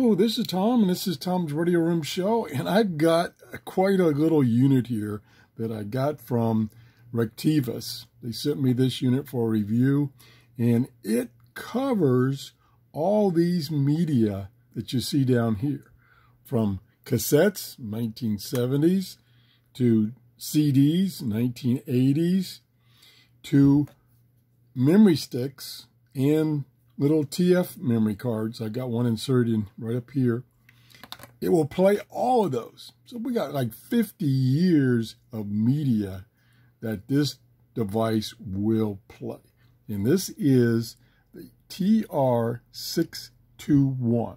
Hello, this is Tom, and this is Tom's Radio Room Show, and I've got quite a little unit here that I got from Retekess. They sent me this unit for review, and it covers all these media that you see down here, from cassettes, 1970s, to CDs, 1980s, to memory sticks, and little TF memory cards. I got one inserted right up here. It will play all of those. So we got like 50 years of media that this device will play. And this is the TR621.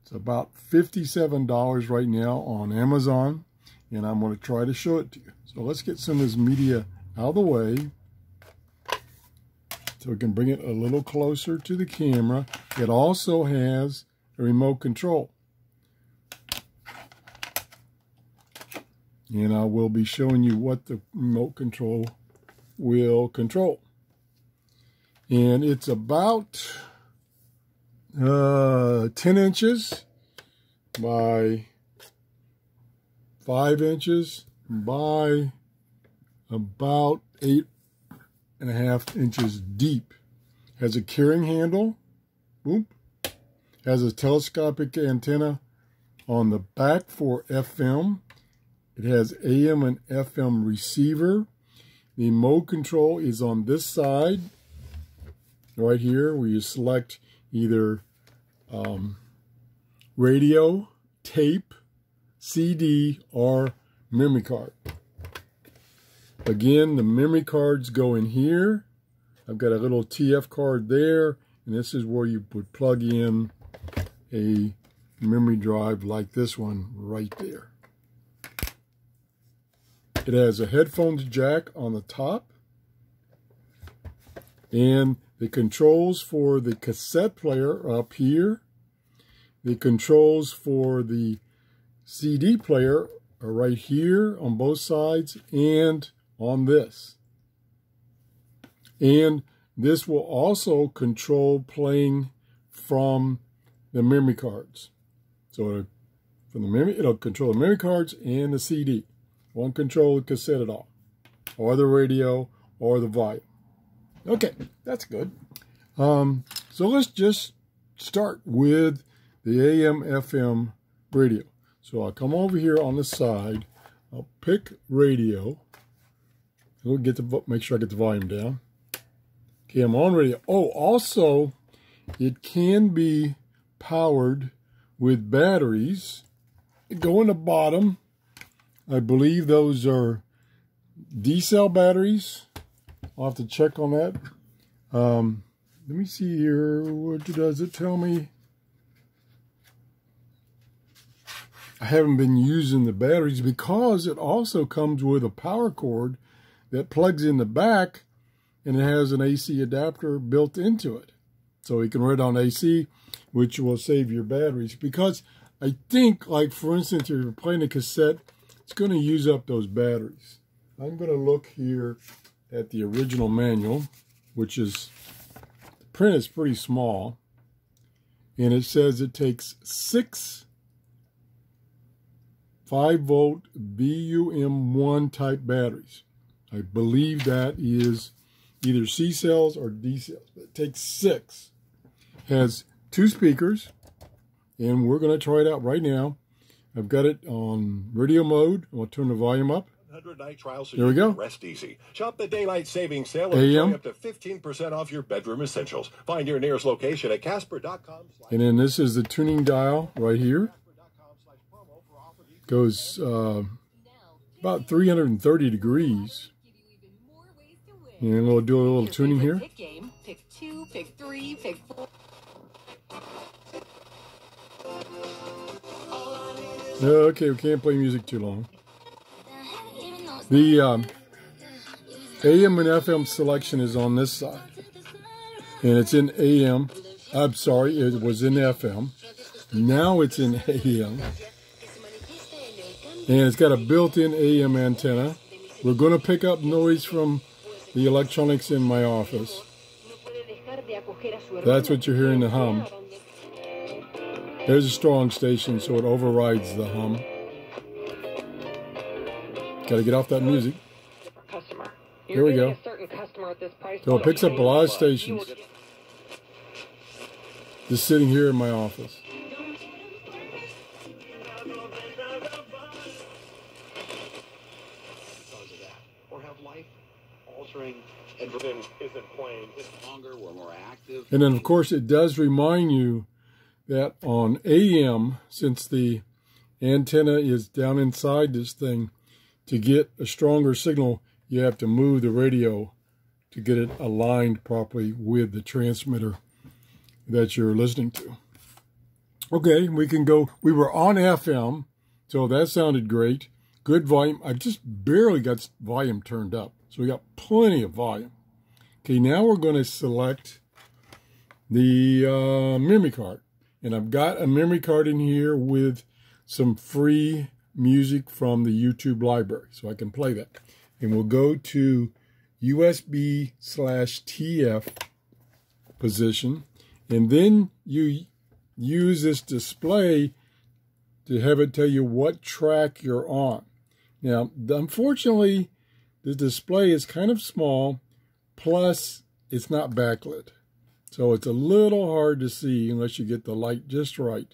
It's about $57 right now on Amazon. And I'm going to try to show it to you. So let's get some of this media out of the way, so we can bring it a little closer to the camera. It also has a remote control. And I will be showing you what the remote control will control. And it's about 10 inches by 5 inches by about 8.5 inches deep. Has a carrying handle. Boom. Has a telescopic antenna on the back for FM. It has AM and FM receiver. The mode control is on this side, right here, where you select either radio, tape, CD, or memory card. Again, the memory cards go in here. I've got a little TF card there, and this is where you would plug in a memory drive like this one right there. It has a headphones jack on the top, and the controls for the cassette player are up here. The controls for the CD player are right here on both sides, and on this. And this will also control playing from the memory cards. So it'll control the memory cards and the CD. Won't control the cassette at all, or the radio, or the volume. Okay, that's good. So let's just start with the AM/FM radio. So I'll come over here on the side. I'll pick radio. We'll get the, make sure I get the volume down. Okay, I'm on radio. Oh, also, it can be powered with batteries. Go in the bottom. I believe those are D-cell batteries. I'll have to check on that. Let me see here. What does it tell me? I haven't been using the batteries because it also comes with a power cord that plugs in the back, and it has an AC adapter built into it. So you can run it on AC, which will save your batteries. Because I think, like for instance, if you're playing a cassette, it's going to use up those batteries. I'm going to look here at the original manual, which is, the print is pretty small. And it says it takes 6 5-volt BUM1 type batteries. I believe that is either C cells or D cells. It takes 6. Has 2 speakers, and we're going to try it out right now. I've got it on radio mode. I'll turn the volume up. There we go. Rest easy. Shop the daylight savings sale and enjoy up to 15% off your bedroom essentials. Find your nearest location at Casper.com. And then this is the tuning dial right here. Goes about 330 degrees. And we'll do a little tuning here. Okay, we can't play music too long. The AM and FM selection is on this side. And it's in AM. I'm sorry, it was in FM. Now it's in AM. And it's got a built-in AM antenna. We're going to pick up noise from the electronics in my office. That's what you're hearing, the hum. There's a strong station, so it overrides the hum. Gotta get off that music. Customer. Here we go. So it picks up a lot of stations. Just sitting here in my office. And then, of course, it does remind you that on AM, since the antenna is down inside this thing, to get a stronger signal, you have to move the radio to get it aligned properly with the transmitter that you're listening to. Okay, we can go. We were on FM, so that sounded great. Good volume. I just barely got volume turned up, so we got plenty of volume. Okay, now we're going to select the memory card. And I've got a memory card in here with some free music from the YouTube library, so I can play that. And we'll go to USB/TF position, and then you use this display to have it tell you what track you're on. Now, unfortunately, the display is kind of small, plus it's not backlit. So it's a little hard to see unless you get the light just right.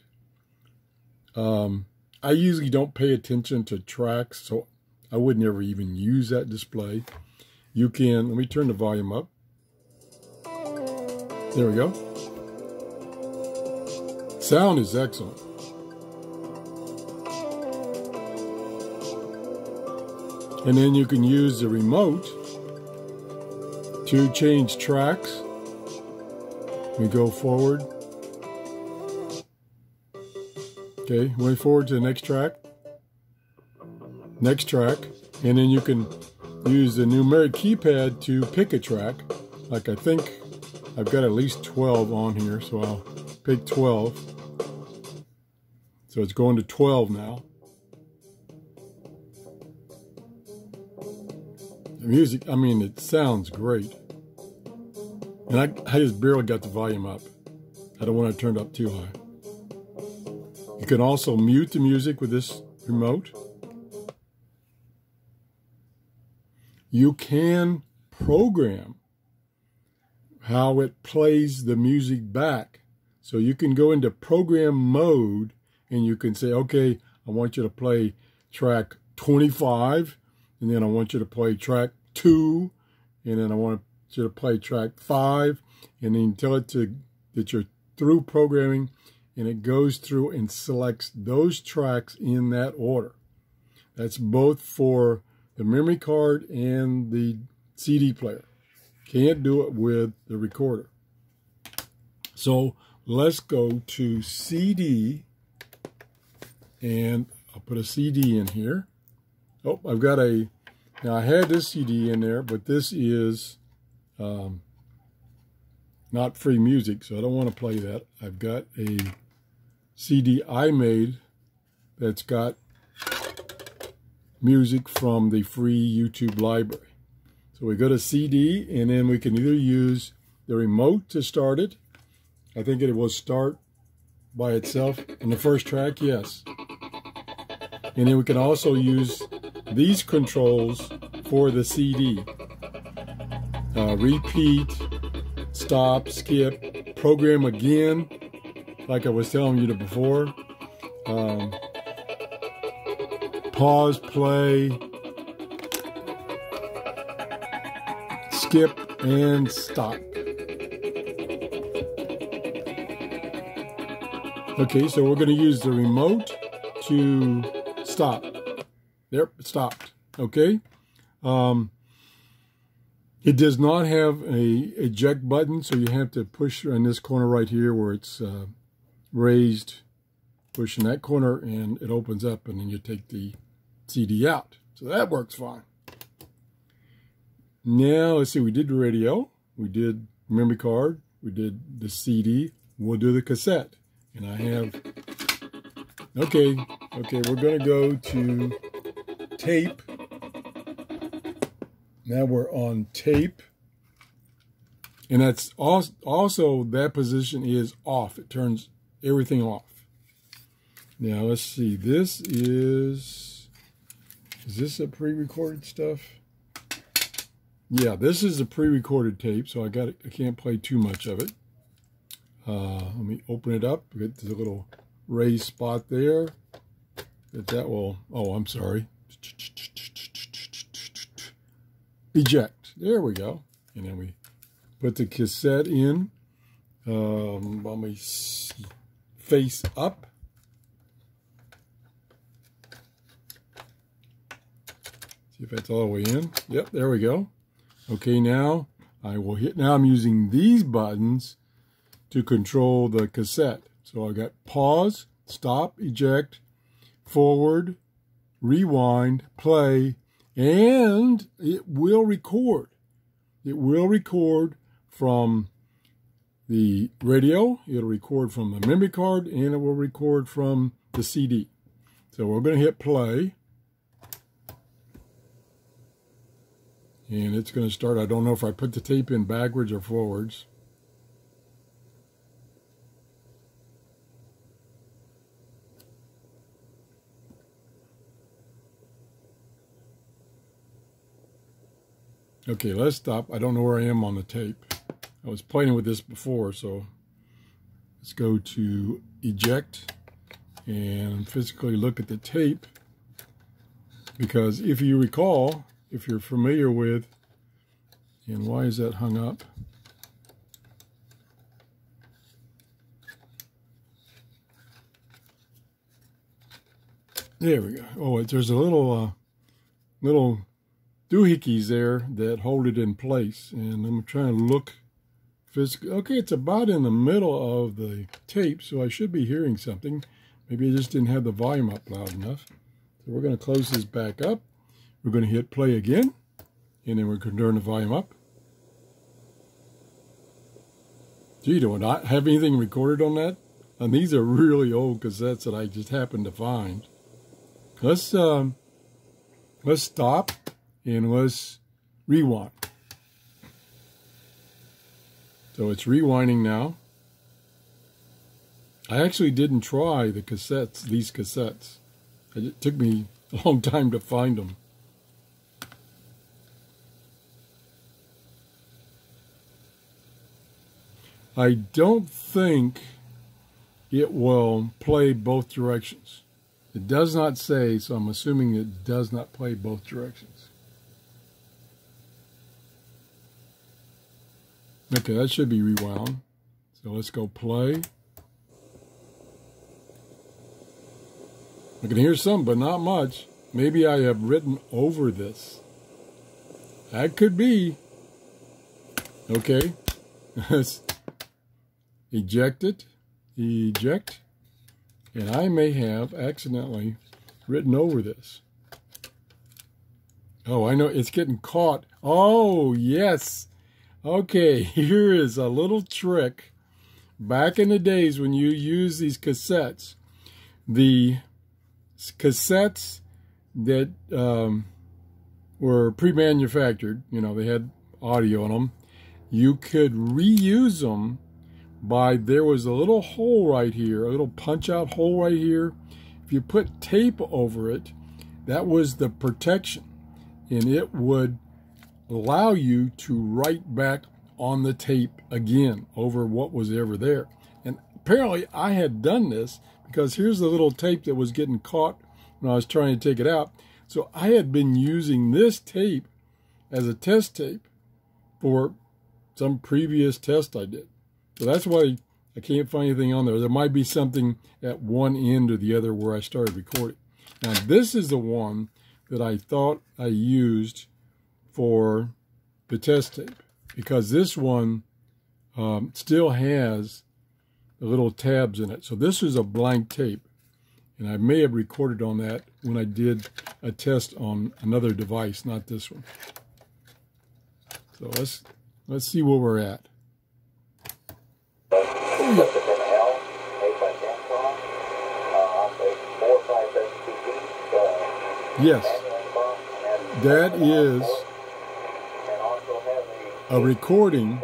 I usually don't pay attention to tracks, so I would never even use that display. You can, let me turn the volume up. There we go. Sound is excellent. And then you can use the remote to change tracks. We go forward. Okay, went forward to the next track. Next track. And then you can use the numeric keypad to pick a track. Like, I think I've got at least 12 on here, so I'll pick 12. So it's going to 12 now. The music, I mean, it sounds great. And I just barely got the volume up. I don't want to turn it up too high. You can also mute the music with this remote. You can program how it plays the music back. So you can go into program mode and you can say, okay, I want you to play track 25, and then I want you to play track 2, and then I want to play track 5, and then you tell it that you're through programming, and it goes through and selects those tracks in that order. That's both for the memory card and the CD player. Can't do it with the recorder. So let's go to CD, and I'll put a CD in here. Oh, I've got a, now I had this CD in there, but this is not free music, so I don't want to play that. I've got a CD I made that's got music from the free YouTube library. So we go to CD, and then we can either use the remote to start it. I think it will start by itself in the first track, yes. And then we can also use these controls for the CD. Repeat, stop, skip, program again, like I was telling you before, pause, play, skip, and stop. Okay, so we're going to use the remote to stop. There, it stopped. Okay. It does not have an eject button, so you have to push on this corner right here where it's raised. Push in that corner, and it opens up, and then you take the CD out. So that works fine. Now, let's see, we did the radio, we did memory card, we did the CD, we'll do the cassette. And I have, okay, we're going to go to tape. Now we're on tape, and that's also, that position is off. It turns everything off. Now let's see, this is this a pre-recorded stuff? Yeah, this is a pre-recorded tape, so I can't play too much of it. Let me open it up, get the little raised spot there. That will, oh, I'm sorry. Eject, there we go. And then we put the cassette in, let me see, face up. See if that's all the way in. Yep, there we go. Okay, now I will hit, now I'm using these buttons to control the cassette. So I got pause, stop, eject, forward, rewind, play, and it will record. It will record from the radio, it'll record from the memory card, and it will record from the CD. So we're going to hit play. And it's going to start. I don't know if I put the tape in backwards or forwards. Okay, let's stop. I don't know where I am on the tape. I was playing with this before, so let's go to eject and physically look at the tape. Because if you recall, if you're familiar with, and why is that hung up? There we go. Oh, there's a little doohickeys there that hold it in place. And I'm trying to look physically. Okay, it's about in the middle of the tape, so I should be hearing something. Maybe I just didn't have the volume up loud enough. So we're going to close this back up. We're going to hit play again, and then we're going to turn the volume up. Gee, do I not have anything recorded on that? And these are really old cassettes that I just happened to find. Let's stop, and let's rewind. So it's rewinding now. I actually didn't try the cassettes, these cassettes. It took me a long time to find them. I don't think it will play both directions. It does not say, so I'm assuming it does not play both directions. Okay, that should be rewound. So let's go play. I can hear some, but not much. Maybe I have written over this. That could be. Okay. Eject it, eject, and I may have accidentally written over this. Oh, I know, it's getting caught. Oh, yes. Okay, here is a little trick. Back in the days when you use these cassettes, the cassettes that were pre-manufactured, you know, they had audio on them, you could reuse them by, there was a little hole right here, a little punch out hole right here. If you put tape over it, that was the protection, and it would allow you to write back on the tape again over what was ever there. And apparently I had done this, because here's the little tape that was getting caught when I was trying to take it out. So I had been using this tape as a test tape for some previous test I did. So that's why I can't find anything on there. There might be something at one end or the other where I started recording. Now, this is the one that I thought I used for the test tape, because this one still has the little tabs in it. So this is a blank tape, and I may have recorded on that when I did a test on another device, not this one. So let's see where we're at. Yes, that is a recording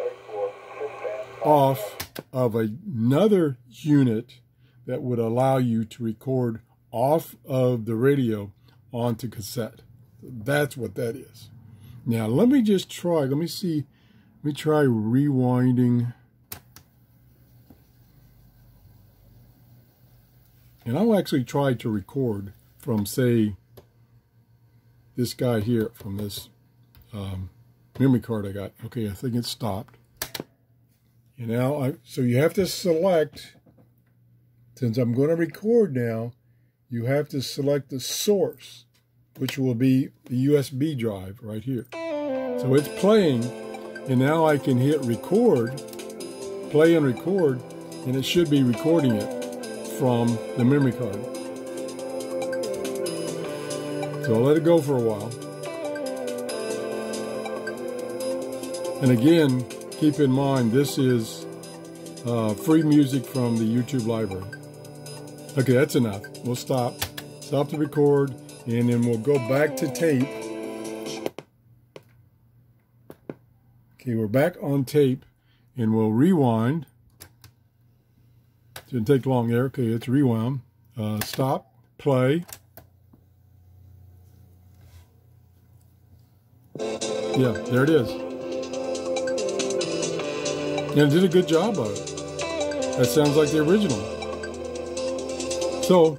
off of another unit that would allow you to record off of the radio onto cassette. That's what that is. Now, let me just try. Let me see. Let me try rewinding. And I'll actually try to record from, say, this guy here, from this memory card I got. Okay, I think it stopped. And now, so you have to select, since I'm going to record now, you have to select the source, which will be the USB drive right here. So it's playing, and now I can hit record, play and record, and it should be recording it from the memory card. So I'll let it go for a while. And again, keep in mind, this is free music from the YouTube library. Okay, that's enough. We'll stop. Stop the record, and then we'll go back to tape. Okay, we're back on tape, and we'll rewind. Didn't take long there. Okay, it's rewound. Stop, play. Yeah, there it is. And it did a good job of it. That sounds like the original. So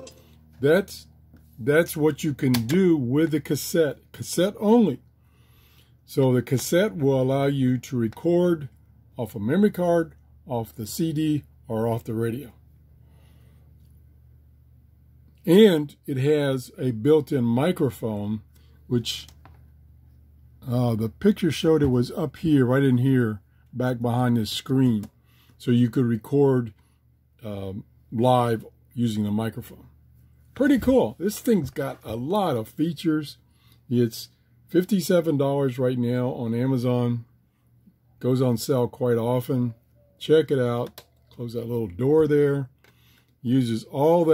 that's what you can do with the cassette. Cassette only. So the cassette will allow you to record off a memory card, off the CD, or off the radio. And it has a built-in microphone, which the picture showed it was up here, right in here, back behind this screen. So you could record live using the microphone. Pretty cool. This thing's got a lot of features. It's $57 right now on Amazon. Goes on sale quite often. Check it out. Close that little door there. Uses all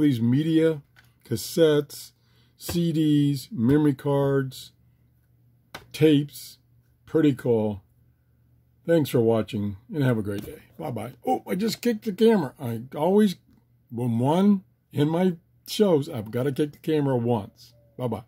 these media, cassettes, CDs, memory cards, tapes. Pretty cool. Thanks for watching, and have a great day. Bye-bye. Oh, I just kicked the camera. I always, when one in my shows, I've got to kick the camera once. Bye-bye.